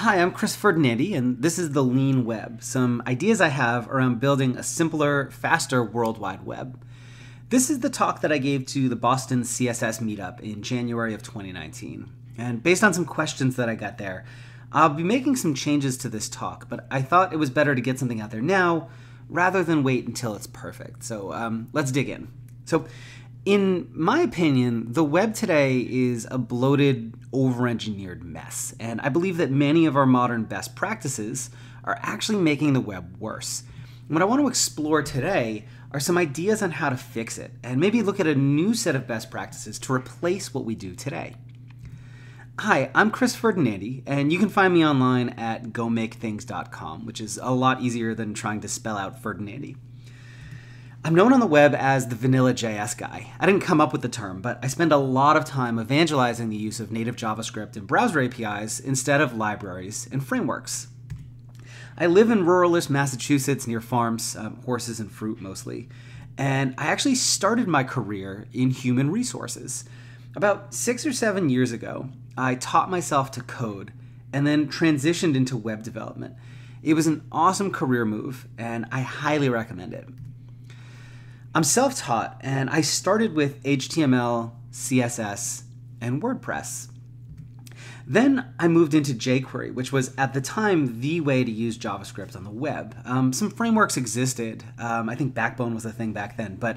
Hi, I'm Chris Ferdinandi, and this is The Lean Web, some ideas I have around building a simpler, faster World Wide Web. This is the talk that I gave to the Boston CSS meetup in January of 2019. And based on some questions that I got there, I'll be making some changes to this talk, but I thought it was better to get something out there now rather than wait until it's perfect. So let's dig in. So in my opinion, the web today is a bloated, over-engineered mess, and I believe that many of our modern best practices are actually making the web worse. And what I want to explore today are some ideas on how to fix it, and maybe look at a new set of best practices to replace what we do today. Hi, I'm Chris Ferdinandi, and you can find me online at gomakethings.com, which is a lot easier than trying to spell out Ferdinandi. I'm known on the web as the Vanilla JS guy. I didn't come up with the term, but I spend a lot of time evangelizing the use of native JavaScript and browser APIs instead of libraries and frameworks. I live in ruralist Massachusetts near farms, horses and fruit mostly, and I actually started my career in human resources. About 6 or 7 years ago, I taught myself to code and then transitioned into web development. It was an awesome career move, and I highly recommend it. I'm self-taught, and I started with HTML, CSS, and WordPress. Then I moved into jQuery, which was at the time the way to use JavaScript on the web. Some frameworks existed. I think Backbone was a thing back then, but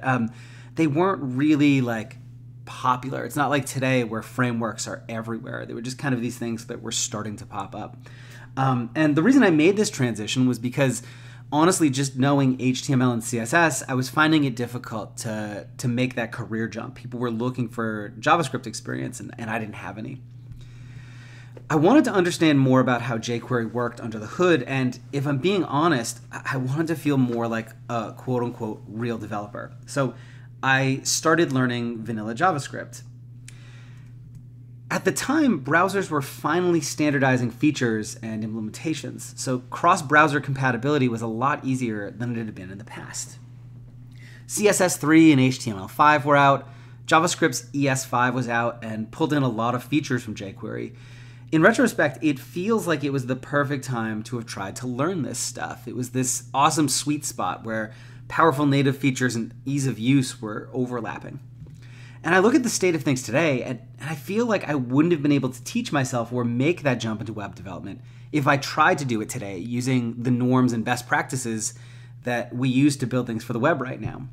they weren't really like popular. It's not like today where frameworks are everywhere. They were just kind of these things that were starting to pop up. And the reason I made this transition was because honestly, just knowing HTML and CSS, I was finding it difficult to make that career jump. People were looking for JavaScript experience, and I didn't have any. I wanted to understand more about how jQuery worked under the hood, and if I'm being honest, I wanted to feel more like a quote-unquote real developer. So I started learning vanilla JavaScript. At the time, browsers were finally standardizing features and implementations, so cross-browser compatibility was a lot easier than it had been in the past. CSS3 and HTML5 were out, JavaScript's ES5 was out, and pulled in a lot of features from jQuery. In retrospect, it feels like it was the perfect time to have tried to learn this stuff. It was this awesome sweet spot where powerful native features and ease of use were overlapping. And I look at the state of things today, and I feel like I wouldn't have been able to teach myself or make that jump into web development if I tried to do it today using the norms and best practices that we use to build things for the web right now.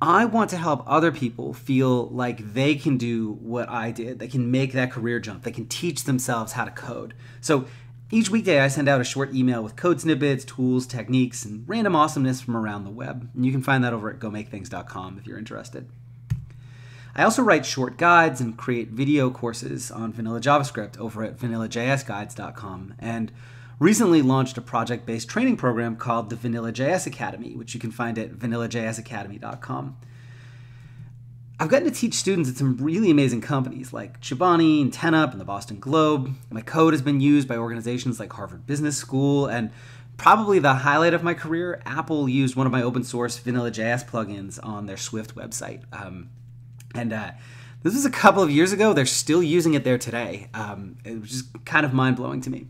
I want to help other people feel like they can do what I did. They can make that career jump. They can teach themselves how to code. So each weekday, I send out a short email with code snippets, tools, techniques, and random awesomeness from around the web. And you can find that over at gomakethings.com if you're interested. I also write short guides and create video courses on vanilla JavaScript over at vanillajsguides.com, and recently launched a project-based training program called the Vanilla JS Academy, which you can find at vanillajsacademy.com. I've gotten to teach students at some really amazing companies like Chobani and 10Up and the Boston Globe. My code has been used by organizations like Harvard Business School, and probably the highlight of my career, Apple used one of my open source Vanilla JS plugins on their Swift website. This was a couple of years ago. They're still using it there today. It was just kind of mind-blowing to me.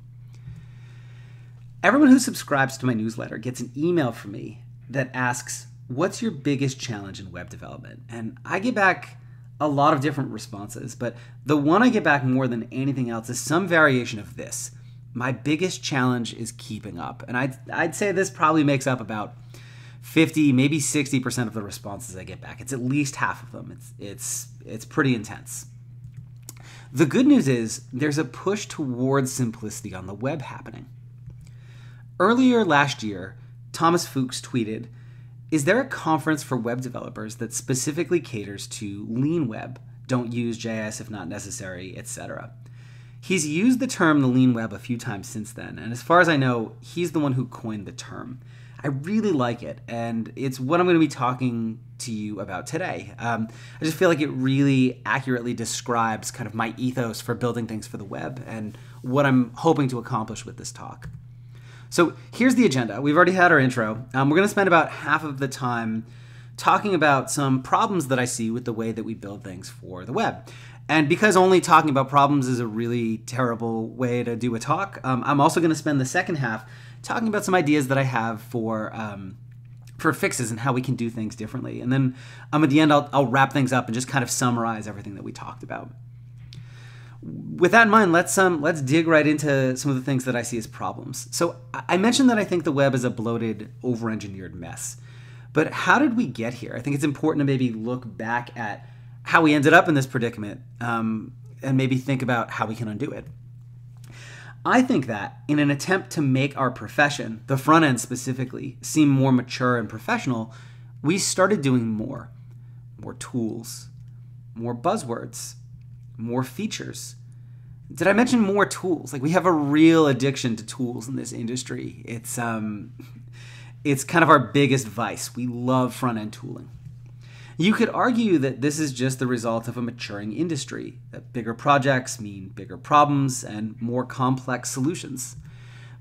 Everyone who subscribes to my newsletter gets an email from me that asks, "What's your biggest challenge in web development?" And I get back a lot of different responses, but the one I get back more than anything else is some variation of this. My biggest challenge is keeping up. And I'd say this probably makes up about 50, maybe 60% of the responses I get back. It's at least half of them. It's pretty intense. The good news is there's a push towards simplicity on the web happening. Earlier last year, Thomas Fuchs tweeted, "Is there a conference for web developers that specifically caters to lean web? Don't use JS if not necessary, etc." He's used the term the lean web a few times since then, and as far as I know, he's the one who coined the term. I really like it, and it's what I'm going to be talking to you about today. I just feel like it really accurately describes kind of my ethos for building things for the web and what I'm hoping to accomplish with this talk. So here's the agenda. We've already had our intro. We're going to spend about half of the time talking about some problems that I see with the way that we build things for the web. And because only talking about problems is a really terrible way to do a talk, I'm also going to spend the second half talking about some ideas that I have for fixes and how we can do things differently. And then at the end, I'll wrap things up and just kind of summarize everything that we talked about. With that in mind, let's dig right into some of the things that I see as problems. So I mentioned that I think the web is a bloated, over-engineered mess. But how did we get here? I think it's important to maybe look back at how we ended up in this predicament and maybe think about how we can undo it. I think that in an attempt to make our profession, the front end specifically, seem more mature and professional, we started doing more tools, more buzzwords, more features. Did I mention more tools? Like, we have a real addiction to tools in this industry. It's kind of our biggest vice. We love front-end tooling. You could argue that this is just the result of a maturing industry, that bigger projects mean bigger problems and more complex solutions.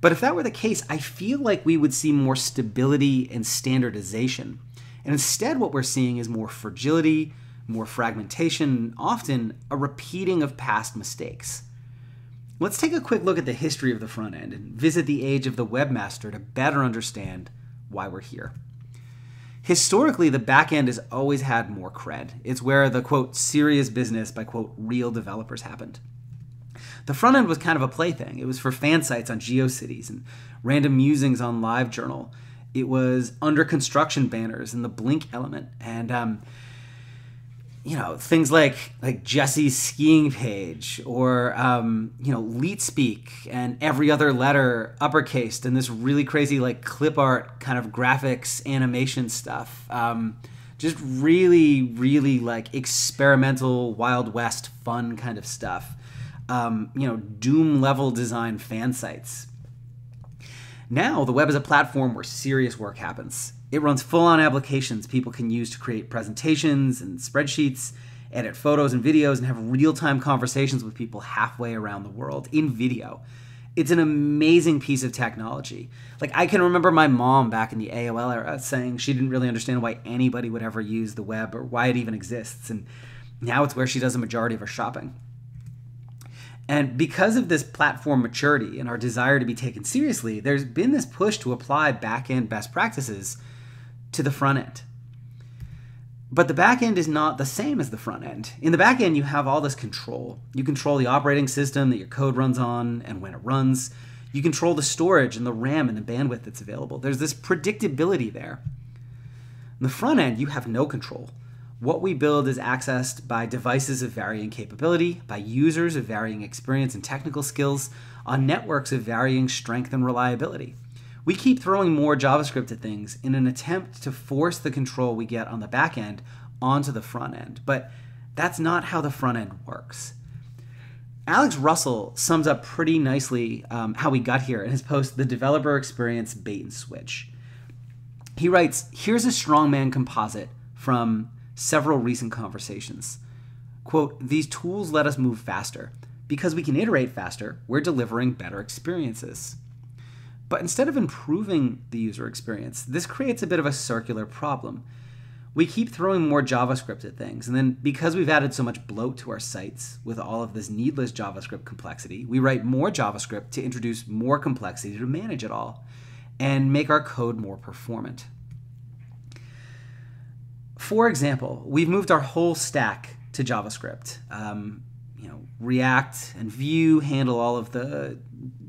But if that were the case, I feel like we would see more stability and standardization. And instead, what we're seeing is more fragility, more fragmentation, often a repeating of past mistakes. Let's take a quick look at the history of the front end and visit the age of the webmaster to better understand why we're here. Historically, the back end has always had more cred. It's where the, quote, serious business by, quote, real developers happened. The front end was kind of a plaything. It was for fan sites on GeoCities and random musings on LiveJournal. It was under construction banners in the Blink element, and you know, things like Jesse's skiing page, or you know, LeetSpeak and every other letter uppercased, and this really crazy like clip art kind of graphics animation stuff. Just really like experimental Wild West fun kind of stuff. You know, Doom level design fan sites. Now the web is a platform where serious work happens. It runs full-on applications people can use to create presentations and spreadsheets, edit photos and videos, and have real-time conversations with people halfway around the world in video. It's an amazing piece of technology. Like, I can remember my mom back in the AOL era saying she didn't really understand why anybody would ever use the web or why it even exists, and now it's where she does the majority of her shopping. And because of this platform maturity and our desire to be taken seriously, there's been this push to apply back-end best practices to the front end. But the back end is not the same as the front end. In the back end, you have all this control. You control the operating system that your code runs on and when it runs. You control the storage and the RAM and the bandwidth that's available. There's this predictability there. In the front end, you have no control. What we build is accessed by devices of varying capability, by users of varying experience and technical skills, on networks of varying strength and reliability. We keep throwing more JavaScript at things in an attempt to force the control we get on the back end onto the front end, but that's not how the front end works. Alex Russell sums up pretty nicely how we got here in his post, The Developer Experience Bait and Switch. He writes, here's a strongman composite from several recent conversations. Quote, these tools let us move faster. Because we can iterate faster, we're delivering better experiences. But instead of improving the user experience, this creates a bit of a circular problem. We keep throwing more JavaScript at things, and then because we've added so much bloat to our sites with all of this needless JavaScript complexity, we write more JavaScript to introduce more complexity to manage it all and make our code more performant. For example, we've moved our whole stack to JavaScript. You know, React and Vue handle all of the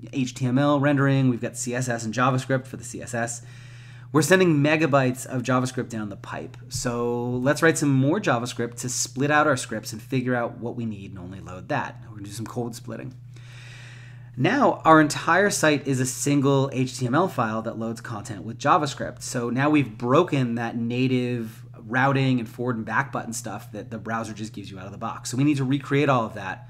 HTML rendering. We've got CSS and JavaScript for the CSS. We're sending megabytes of JavaScript down the pipe. So let's write some more JavaScript to split out our scripts and figure out what we need and only load that. We're going to do some code splitting. Now our entire site is a single HTML file that loads content with JavaScript. So now we've broken that native routing and forward and back button stuff that the browser just gives you out of the box. So we need to recreate all of that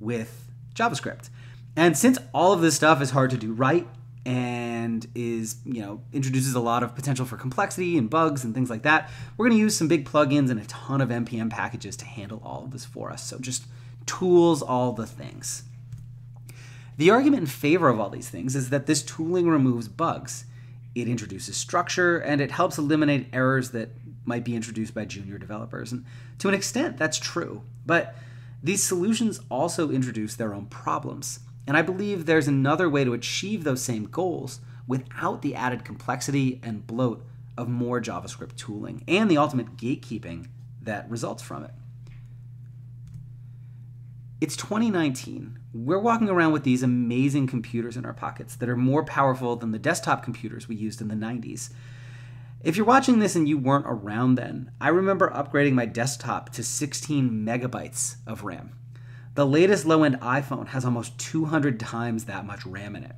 with JavaScript. And since all of this stuff is hard to do right and is, you know, introduces a lot of potential for complexity and bugs and things like that, we're going to use some big plugins and a ton of npm packages to handle all of this for us. So just tools all the things. The argument in favor of all these things is that this tooling removes bugs. It introduces structure and it helps eliminate errors that might be introduced by junior developers. And to an extent, that's true. But These solutions also introduce their own problems, and I believe there's another way to achieve those same goals without the added complexity and bloat of more JavaScript tooling and the ultimate gatekeeping that results from it. It's 2019. We're walking around with these amazing computers in our pockets that are more powerful than the desktop computers we used in the 90s. If you're watching this and you weren't around then, I remember upgrading my desktop to 16 megabytes of RAM. The latest low-end iPhone has almost 200 times that much RAM in it.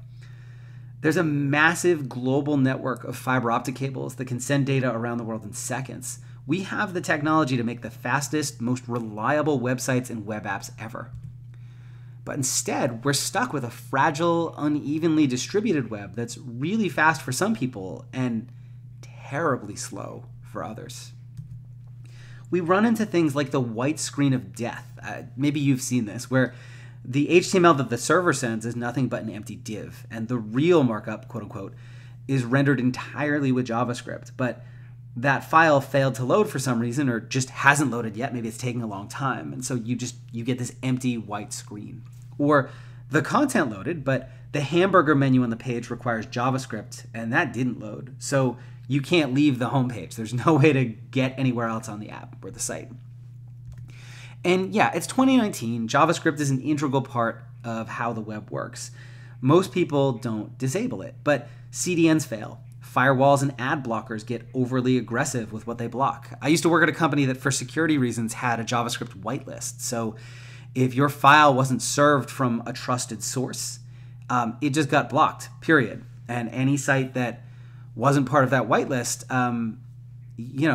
There's a massive global network of fiber optic cables that can send data around the world in seconds. We have the technology to make the fastest, most reliable websites and web apps ever. But instead, we're stuck with a fragile, unevenly distributed web that's really fast for some people and terribly slow for others. We run into things like the white screen of death. Maybe you've seen this, where the HTML that the server sends is nothing but an empty div, and the real markup, quote unquote, is rendered entirely with JavaScript, but that file failed to load for some reason or just hasn't loaded yet. Maybe it's taking a long time, and so you get this empty white screen. Or the content loaded, but the hamburger menu on the page requires JavaScript, and that didn't load, so you can't leave the homepage. There's no way to get anywhere else on the app or the site. And yeah, it's 2019. JavaScript is an integral part of how the web works. Most people don't disable it, but CDNs fail. Firewalls and ad blockers get overly aggressive with what they block. I used to work at a company that for security reasons had a JavaScript whitelist. So if your file wasn't served from a trusted source, it just got blocked, period. And any site that wasn't part of that whitelist,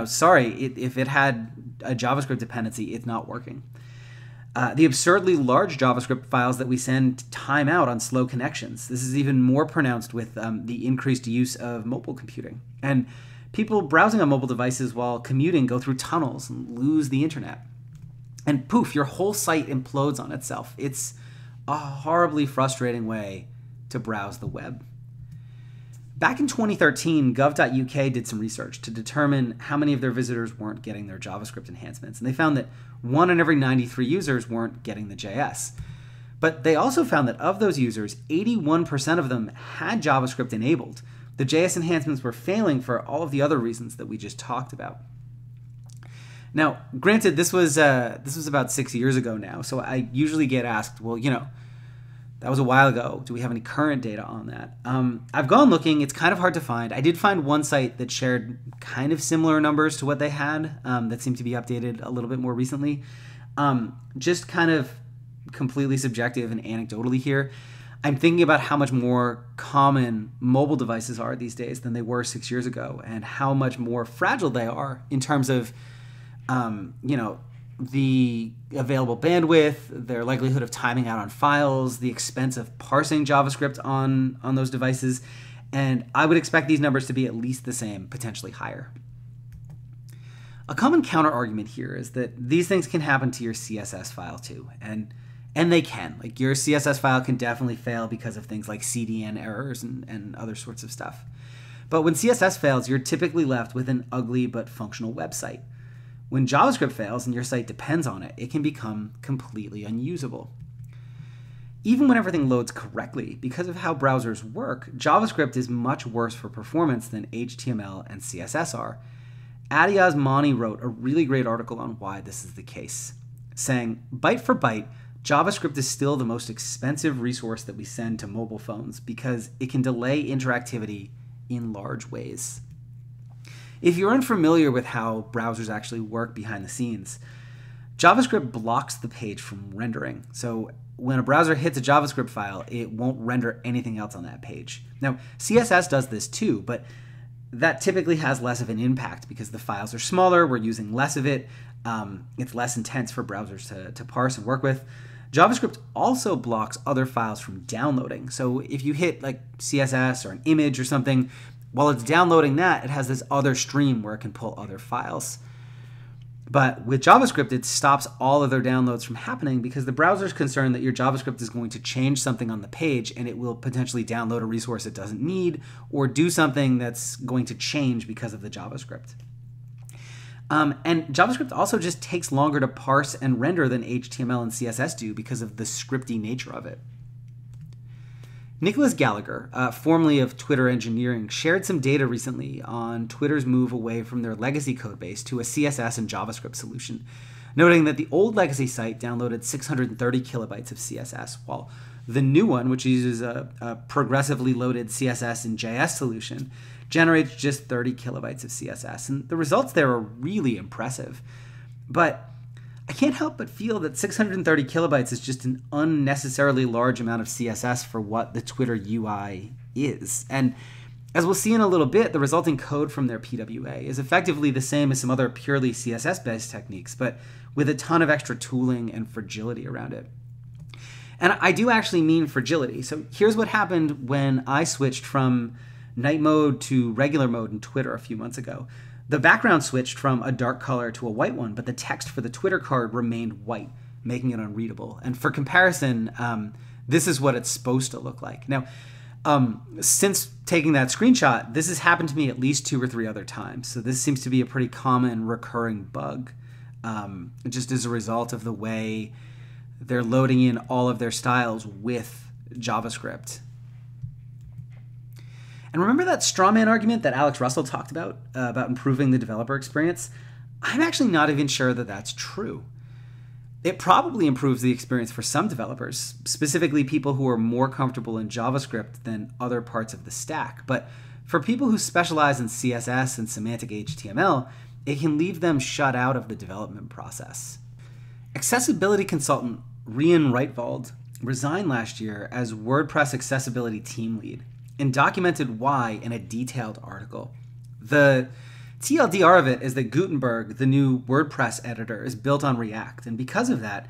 sorry, if it had a JavaScript dependency, it's not working. The absurdly large JavaScript files that we send time out on slow connections. This is even more pronounced with the increased use of mobile computing. And people browsing on mobile devices while commuting go through tunnels and lose the internet. And poof, your whole site implodes on itself. It's a horribly frustrating way to browse the web. Back in 2013, gov.uk did some research to determine how many of their visitors weren't getting their JavaScript enhancements, and they found that 1 in every 93 users weren't getting the JS. But they also found that of those users, 81% of them had JavaScript enabled. The JS enhancements were failing for all of the other reasons that we just talked about. Now, granted, this was about 6 years ago now, so I usually get asked, well, you know, that was a while ago. Do we have any current data on that? I've gone looking. It's kind of hard to find. I did find one site that shared kind of similar numbers to what they had that seemed to be updated a little bit more recently. Just kind of completely subjective and anecdotally here. I'm thinking about how much more common mobile devices are these days than they were 6 years ago and how much more fragile they are in terms of, the available bandwidth, their likelihood of timing out on files, the expense of parsing JavaScript on those devices, and I would expect these numbers to be at least the same, potentially higher. A common counterargument here is that these things can happen to your CSS file too, and they can. Like, your CSS file can definitely fail because of things like CDN errors and other sorts of stuff. But when CSS fails, you're typically left with an ugly but functional website. When JavaScript fails and your site depends on it, it can become completely unusable. Even when everything loads correctly, because of how browsers work, JavaScript is much worse for performance than HTML and CSS are. Adi Osmani wrote a really great article on why this is the case, saying, "Byte for byte, JavaScript is still the most expensive resource that we send to mobile phones because it can delay interactivity in large ways." If you're unfamiliar with how browsers actually work behind the scenes, JavaScript blocks the page from rendering. So when a browser hits a JavaScript file, it won't render anything else on that page. Now, CSS does this too, but that typically has less of an impact because the files are smaller, we're using less of it, it's less intense for browsers to parse and work with. JavaScript also blocks other files from downloading. So if you hit like CSS or an image or something, while it's downloading that, it has this other stream where it can pull other files. But with JavaScript, it stops all other downloads from happening because the browser's concerned that your JavaScript is going to change something on the page and it will potentially download a resource it doesn't need or do something that's going to change because of the JavaScript. And JavaScript also just takes longer to parse and render than HTML and CSS do because of the scripty nature of it. Nicholas Gallagher, formerly of Twitter Engineering, shared some data recently on Twitter's move away from their legacy codebase to a CSS and JavaScript solution, noting that the old legacy site downloaded 630 kilobytes of CSS, while the new one, which uses a progressively loaded CSS and JS solution, generates just 30 kilobytes of CSS. And the results there are really impressive. But I can't help but feel that 630 kilobytes is just an unnecessarily large amount of CSS for what the Twitter UI is. And as we'll see in a little bit, the resulting code from their PWA is effectively the same as some other purely CSS-based techniques, but with a ton of extra tooling and fragility around it. And I do actually mean fragility. So here's what happened when I switched from night mode to regular mode in Twitter a few months ago. The background switched from a dark color to a white one, but the text for the Twitter card remained white, making it unreadable. And for comparison, this is what it's supposed to look like. Now, since taking that screenshot, this has happened to me at least 2 or 3 other times. So this seems to be a pretty common recurring bug, just as a result of the way they're loading in all of their styles with JavaScript. And remember that straw man argument that Alex Russell talked about improving the developer experience? I'm actually not even sure that that's true. It probably improves the experience for some developers, specifically people who are more comfortable in JavaScript than other parts of the stack. But for people who specialize in CSS and semantic HTML, it can leave them shut out of the development process. Accessibility consultant Ryan Wrightvald resigned last year as WordPress accessibility team lead, and documented why in a detailed article. The TLDR of it is that Gutenberg, the new WordPress editor, is built on React, and because of that,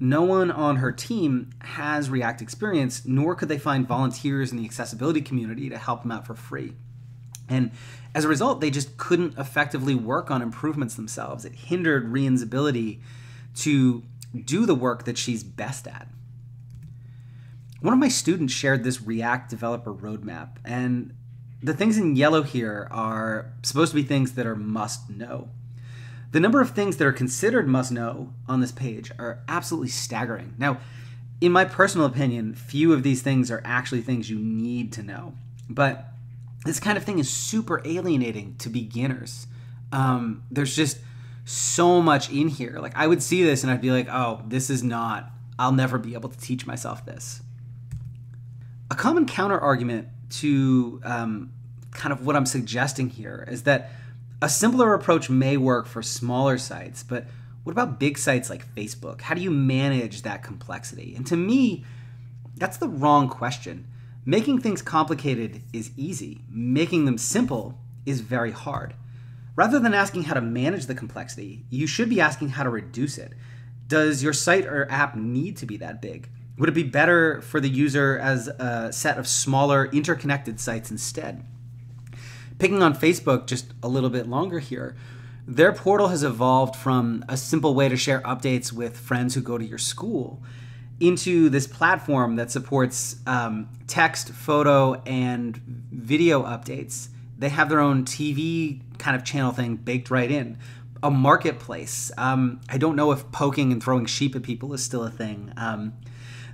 no one on her team has React experience, nor could they find volunteers in the accessibility community to help them out for free. And as a result, they just couldn't effectively work on improvements themselves. It hindered Ryan's ability to do the work that she's best at. One of my students shared this React developer roadmap, and the things in yellow here are supposed to be things that are must know. The number of things that are considered must know on this page are absolutely staggering. Now, in my personal opinion, few of these things are actually things you need to know, but this kind of thing is super alienating to beginners. There's just so much in here. Like, I would see this and I'd be like, oh, this is not, I'll never be able to teach myself this. A common counter-argument to kind of what I'm suggesting here is that a simpler approach may work for smaller sites, but what about big sites like Facebook? How do you manage that complexity? And to me, that's the wrong question. Making things complicated is easy. Making them simple is very hard. Rather than asking how to manage the complexity, you should be asking how to reduce it. Does your site or app need to be that big? Would it be better for the user as a set of smaller interconnected sites instead? Picking on Facebook just a little bit longer here, their portal has evolved from a simple way to share updates with friends who go to your school into this platform that supports text, photo, and video updates. They have their own TV kind of channel thing baked right in. A marketplace. I don't know if poking and throwing sheep at people is still a thing.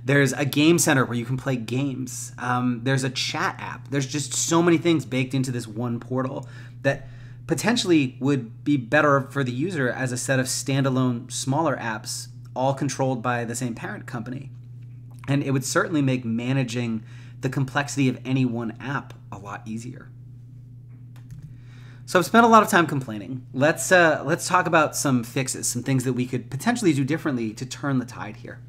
There's a game center where you can play games. There's a chat app. There's just so many things baked into this one portal that potentially would be better for the user as a set of standalone smaller apps, all controlled by the same parent company. And it would certainly make managing the complexity of any one app a lot easier. So I've spent a lot of time complaining. Let's talk about some fixes, some things that we could potentially do differently to turn the tide here.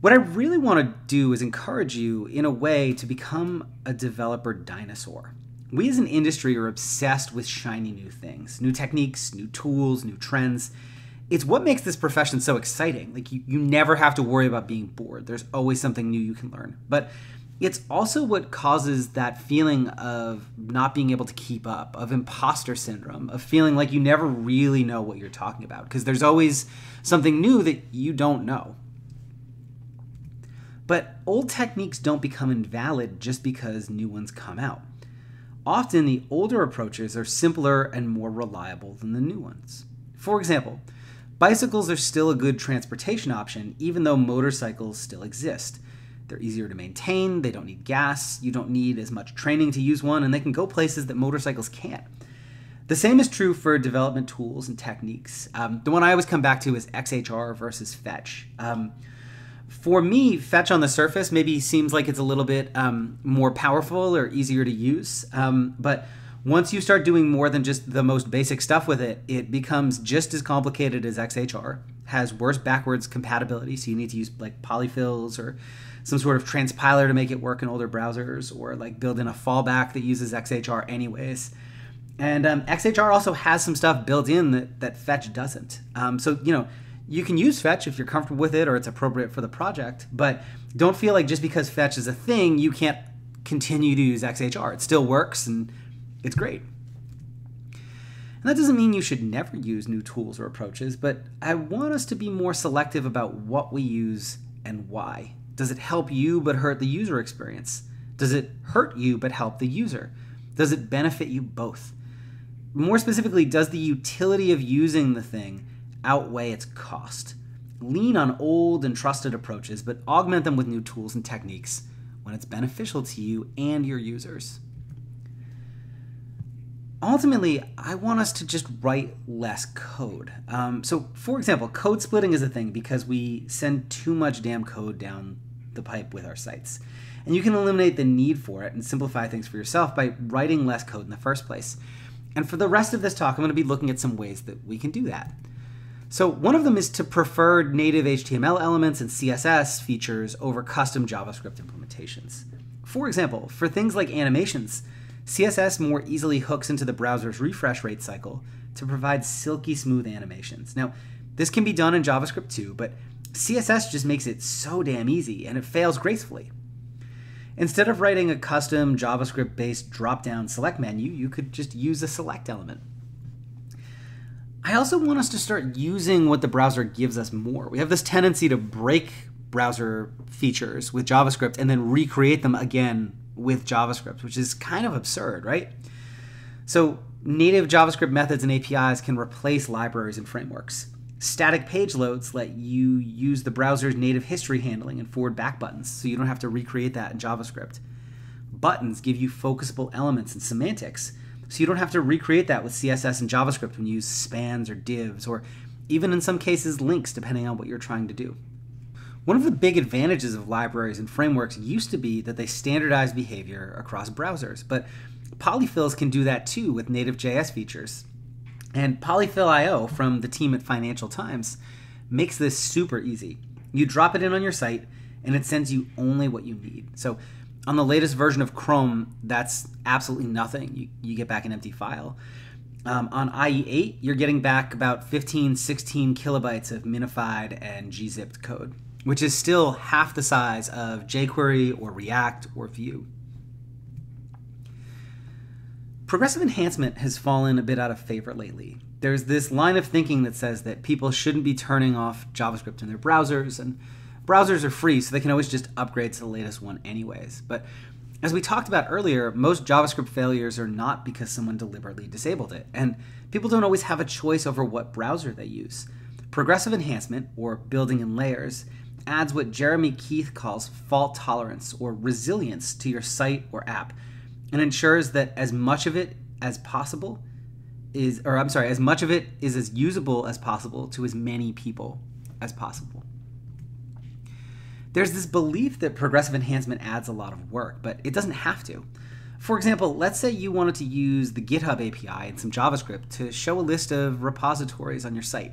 What I really want to do is encourage you in a way to become a developer dinosaur. We as an industry are obsessed with shiny new things, new techniques, new tools, new trends. It's what makes this profession so exciting. Like you never have to worry about being bored. There's always something new you can learn. But it's also what causes that feeling of not being able to keep up, of imposter syndrome, of feeling like you never really know what you're talking about because there's always something new that you don't know. But old techniques don't become invalid just because new ones come out. Often the older approaches are simpler and more reliable than the new ones. For example, bicycles are still a good transportation option, even though motorcycles still exist. They're easier to maintain, they don't need gas, you don't need as much training to use one, and they can go places that motorcycles can't. The same is true for development tools and techniques. The one I always come back to is XHR versus Fetch. For me, Fetch on the surface maybe seems like it's a little bit more powerful or easier to use, but once you start doing more than just the most basic stuff with it, it becomes just as complicated as XHR, has worse backwards compatibility, so you need to use like polyfills or some sort of transpiler to make it work in older browsers, or like build in a fallback that uses XHR anyways. And XHR also has some stuff built in that Fetch doesn't. So, you know, you can use Fetch if you're comfortable with it or it's appropriate for the project, but don't feel like just because Fetch is a thing, you can't continue to use XHR. It still works and it's great. And that doesn't mean you should never use new tools or approaches, but I want us to be more selective about what we use and why. Does it help you but hurt the user experience? Does it hurt you but help the user? Does it benefit you both? More specifically, does the utility of using the thing outweigh its cost? Lean on old and trusted approaches, but augment them with new tools and techniques when it's beneficial to you and your users. Ultimately, I want us to just write less code. So for example, code splitting is a thing because we send too much damn code down the pipe with our sites. And you can eliminate the need for it and simplify things for yourself by writing less code in the first place. And for the rest of this talk, I'm going to be looking at some ways that we can do that. So one of them is to prefer native HTML elements and CSS features over custom JavaScript implementations. For example, for things like animations, CSS more easily hooks into the browser's refresh rate cycle to provide silky smooth animations. Now, this can be done in JavaScript too, but CSS just makes it so damn easy, and it fails gracefully. Instead of writing a custom JavaScript-based drop-down select menu, you could just use a select element. I also want us to start using what the browser gives us more. We have this tendency to break browser features with JavaScript and then recreate them again with JavaScript, which is kind of absurd, right? So native JavaScript methods and APIs can replace libraries and frameworks. Static page loads let you use the browser's native history handling and forward back buttons, so you don't have to recreate that in JavaScript. Buttons give you focusable elements and semantics, so you don't have to recreate that with CSS and JavaScript when you use spans or divs, or even in some cases links, depending on what you're trying to do. One of the big advantages of libraries and frameworks used to be that they standardized behavior across browsers, but polyfills can do that too with native JS features. And polyfill.io from the team at Financial Times makes this super easy. You drop it in on your site and it sends you only what you need. So on the latest version of Chrome, that's absolutely nothing. You get back an empty file. On IE8, you're getting back about 15, 16 kilobytes of minified and gzipped code, which is still half the size of jQuery or React or Vue. Progressive enhancement has fallen a bit out of favor lately. There's this line of thinking that says that people shouldn't be turning off JavaScript in their browsers, and browsers are free, so they can always just upgrade to the latest one anyways. But as we talked about earlier, most JavaScript failures are not because someone deliberately disabled it, and people don't always have a choice over what browser they use. Progressive enhancement, or building in layers, adds what Jeremy Keith calls fault tolerance or resilience to your site or app, and ensures that as much of it as possible is, or I'm sorry, as much of it is as usable as possible to as many people as possible. There's this belief that progressive enhancement adds a lot of work, but it doesn't have to. For example, let's say you wanted to use the GitHub API and some JavaScript to show a list of repositories on your site.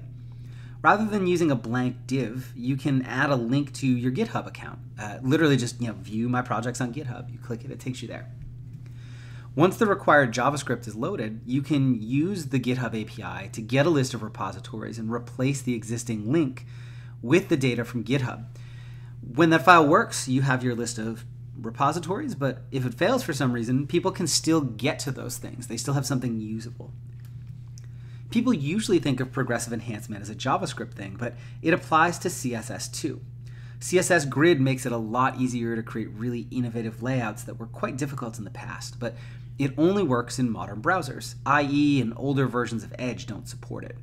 Rather than using a blank div, you can add a link to your GitHub account. Literally just, you know, view my projects on GitHub. You click it, it takes you there. Once the required JavaScript is loaded, you can use the GitHub API to get a list of repositories and replace the existing link with the data from GitHub. When that file works, you have your list of repositories, but if it fails for some reason, people can still get to those things. They still have something usable. People usually think of progressive enhancement as a JavaScript thing, but it applies to CSS too. CSS Grid makes it a lot easier to create really innovative layouts that were quite difficult in the past, but it only works in modern browsers, i.e. and older versions of Edge don't support it.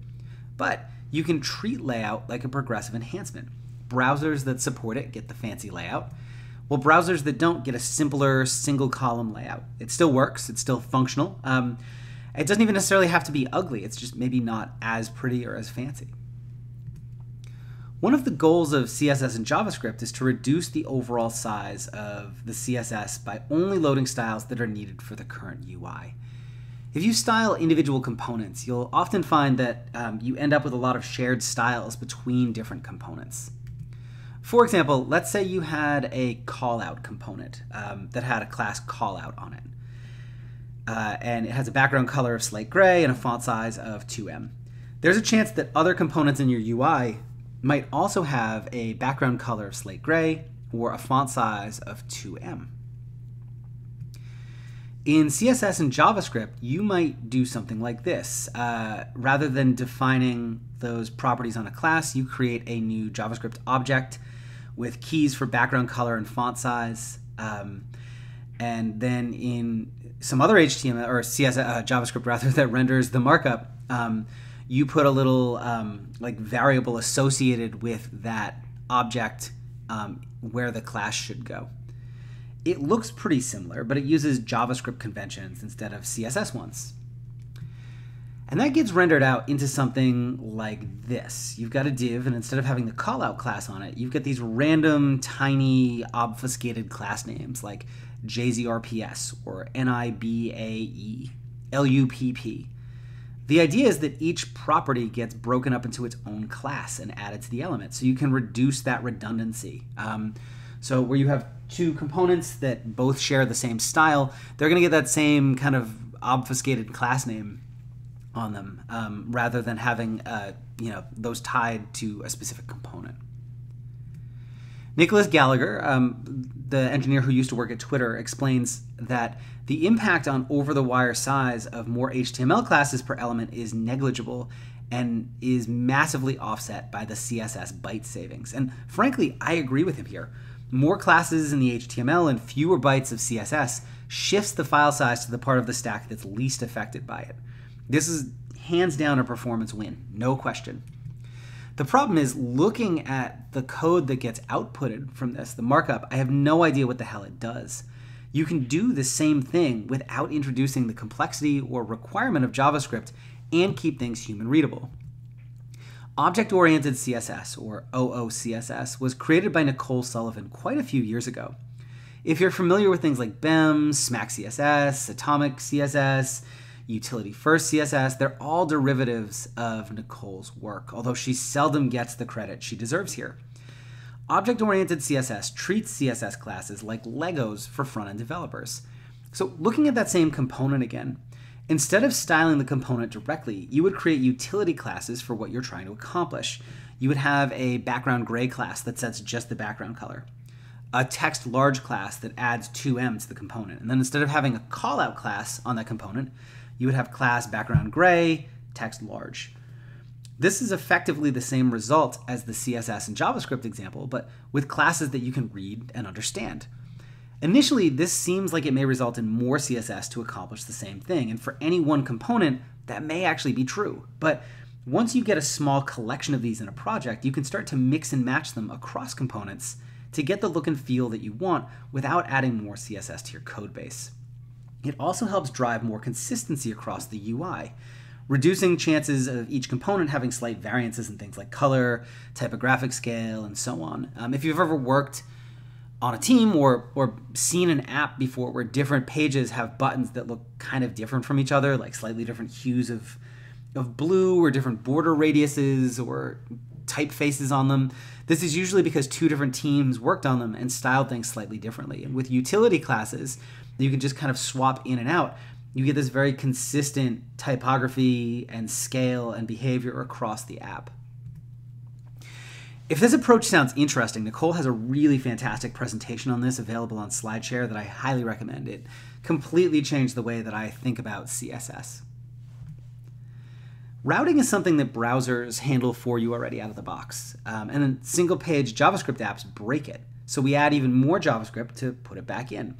But you can treat layout like a progressive enhancement. Browsers that support it get the fancy layout, while browsers that don't get a simpler single column layout. It still works, it's still functional. It doesn't even necessarily have to be ugly, it's just maybe not as pretty or as fancy. One of the goals of CSS and JavaScript is to reduce the overall size of the CSS by only loading styles that are needed for the current UI. If you style individual components, you'll often find that you end up with a lot of shared styles between different components. For example, let's say you had a callout component that had a class callout on it. And it has a background color of slate gray and a font size of 2M. There's a chance that other components in your UI might also have a background color of slate gray or a font size of 2M. In CSS and JavaScript, you might do something like this. Rather than defining those properties on a class, you create a new JavaScript object with keys for background color and font size. And then in some other HTML or JavaScript rather that renders the markup, you put a little like variable associated with that object where the class should go. It looks pretty similar, but it uses JavaScript conventions instead of CSS ones. And that gets rendered out into something like this. You've got a div, and instead of having the callout class on it, you've got these random, tiny, obfuscated class names like JZRPS or NIBAE, LUPP. The idea is that each property gets broken up into its own class and added to the element, so you can reduce that redundancy. So where you have two components that both share the same style, they're going to get that same kind of obfuscated class name on them, rather than having those tied to a specific component. Nicholas Gallagher, the engineer who used to work at Twitter, explains that the impact on over-the-wire size of more HTML classes per element is negligible and is massively offset by the CSS byte savings. And frankly, I agree with him here. More classes in the HTML and fewer bytes of CSS shifts the file size to the part of the stack that's least affected by it. This is hands down a performance win, no question. The problem is looking at the code that gets outputted from this, the markup, I have no idea what the hell it does. You can do the same thing without introducing the complexity or requirement of JavaScript and keep things human readable. Object-oriented CSS, or OOCSS, was created by Nicole Sullivan quite a few years ago. If you're familiar with things like BEM, SMACSS, Atomic CSS, Utility First CSS, they're all derivatives of Nicole's work, although she seldom gets the credit she deserves here. Object-oriented CSS treats CSS classes like Legos for front-end developers. So looking at that same component again, instead of styling the component directly, you would create utility classes for what you're trying to accomplish. You would have a background gray class that sets just the background color, a text large class that adds 2M to the component, and then instead of having a callout class on that component, you would have class background gray, text large. This is effectively the same result as the CSS and JavaScript example, but with classes that you can read and understand. Initially, this seems like it may result in more CSS to accomplish the same thing, and for any one component, that may actually be true. But once you get a small collection of these in a project, you can start to mix and match them across components to get the look and feel that you want without adding more CSS to your code base. It also helps drive more consistency across the UI, reducing chances of each component having slight variances in things like color, typographic scale, and so on. If you've ever worked on a team or seen an app before where different pages have buttons that look kind of different from each other, like slightly different hues of blue or different border radiuses or typefaces on them, this is usually because two different teams worked on them and styled things slightly differently. And with utility classes, you can just kind of swap in and out. You get this very consistent typography and scale and behavior across the app. If this approach sounds interesting, Nicole has a really fantastic presentation on this available on SlideShare that I highly recommend. It completely changed the way that I think about CSS. Routing is something that browsers handle for you already out of the box, and then single-page JavaScript apps break it. So we add even more JavaScript to put it back in.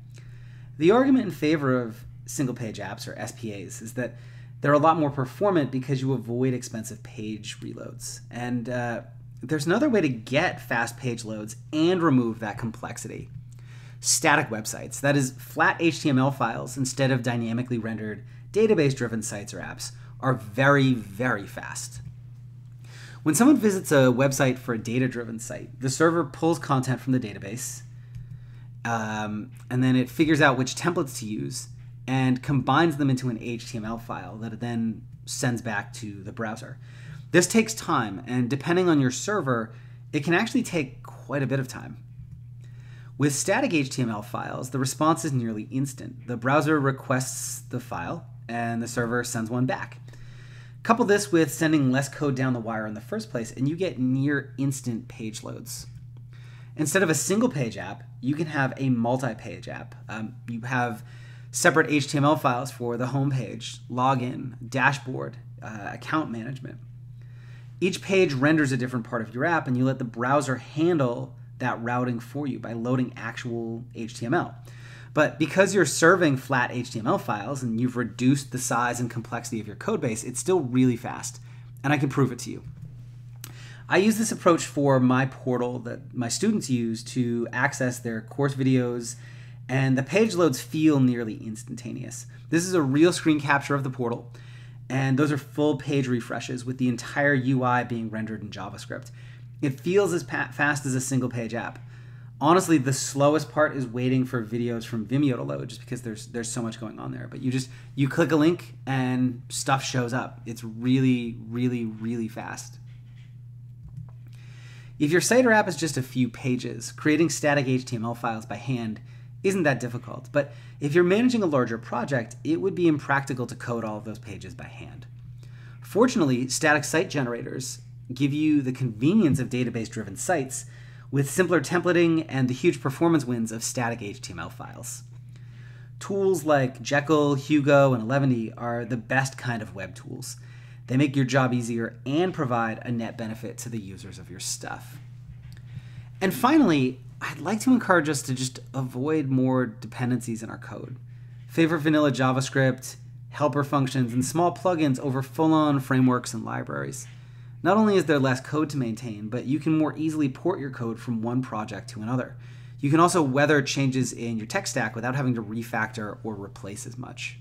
The argument in favor of single-page apps, or SPAs, is that they're a lot more performant because you avoid expensive page reloads. And there's another way to get fast page loads and remove that complexity. Static websites, that is, flat HTML files instead of dynamically rendered database-driven sites or apps, are very, very fast. When someone visits a website for a data-driven site, the server pulls content from the database, and then it figures out which templates to use and combines them into an HTML file that it then sends back to the browser. This takes time, and depending on your server, it can actually take quite a bit of time. With static HTML files, the response is nearly instant. The browser requests the file, and the server sends one back. Couple this with sending less code down the wire in the first place, and you get near instant page loads. Instead of a single page app, you can have a multi-page app. You have separate HTML files for the home page, login, dashboard, account management. Each page renders a different part of your app, and you let the browser handle that routing for you by loading actual HTML. But because you're serving flat HTML files and you've reduced the size and complexity of your code base, it's still really fast, and I can prove it to you. I use this approach for my portal that my students use to access their course videos, and the page loads feel nearly instantaneous. This is a real screen capture of the portal, and those are full page refreshes with the entire UI being rendered in JavaScript. It feels as fast as a single page app. Honestly, the slowest part is waiting for videos from Vimeo to load, just because there's so much going on there. But you click a link and stuff shows up. It's really, really, really fast. If your site or app is just a few pages, creating static HTML files by hand isn't that difficult. But if you're managing a larger project, it would be impractical to code all of those pages by hand. Fortunately, static site generators give you the convenience of database-driven sites, with simpler templating and the huge performance wins of static HTML files. Tools like Jekyll, Hugo, and Eleventy are the best kind of web tools. They make your job easier and provide a net benefit to the users of your stuff. And finally, I'd like to encourage us to just avoid more dependencies in our code. Favor vanilla JavaScript, helper functions, and small plugins over full-on frameworks and libraries. Not only is there less code to maintain, but you can more easily port your code from one project to another. You can also weather changes in your tech stack without having to refactor or replace as much.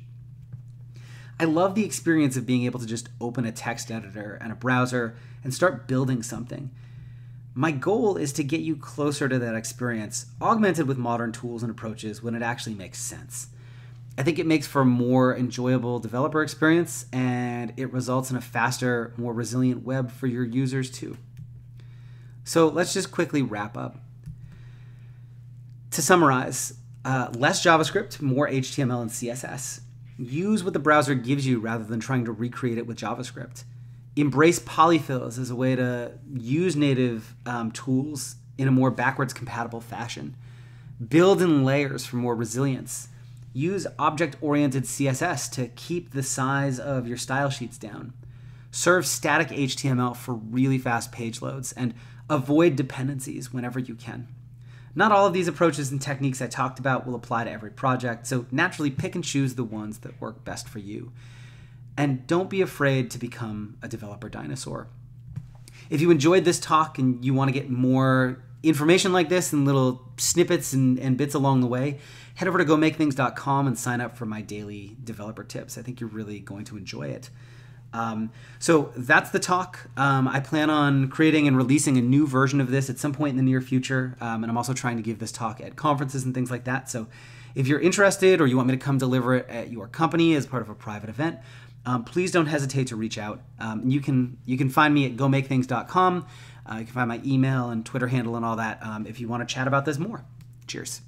I love the experience of being able to just open a text editor and a browser and start building something. My goal is to get you closer to that experience, augmented with modern tools and approaches when it actually makes sense. I think it makes for a more enjoyable developer experience, and it results in a faster, more resilient web for your users too. So let's just quickly wrap up. To summarize, less JavaScript, more HTML and CSS. Use what the browser gives you rather than trying to recreate it with JavaScript. Embrace polyfills as a way to use native tools in a more backwards compatible fashion. Build in layers for more resilience. Use object-oriented CSS to keep the size of your style sheets down. Serve static HTML for really fast page loads, and avoid dependencies whenever you can. Not all of these approaches and techniques I talked about will apply to every project, so naturally pick and choose the ones that work best for you. And don't be afraid to become a developer dinosaur. If you enjoyed this talk and you want to get more information like this and little snippets and bits along the way, head over to gomakethings.com and sign up for my daily developer tips. I think you're really going to enjoy it. So that's the talk. I plan on creating and releasing a new version of this at some point in the near future, and I'm also trying to give this talk at conferences and things like that. So if you're interested or you want me to come deliver it at your company as part of a private event, please don't hesitate to reach out. You can find me at gomakethings.com. You can find my email and Twitter handle and all that if you want to chat about this more. Cheers.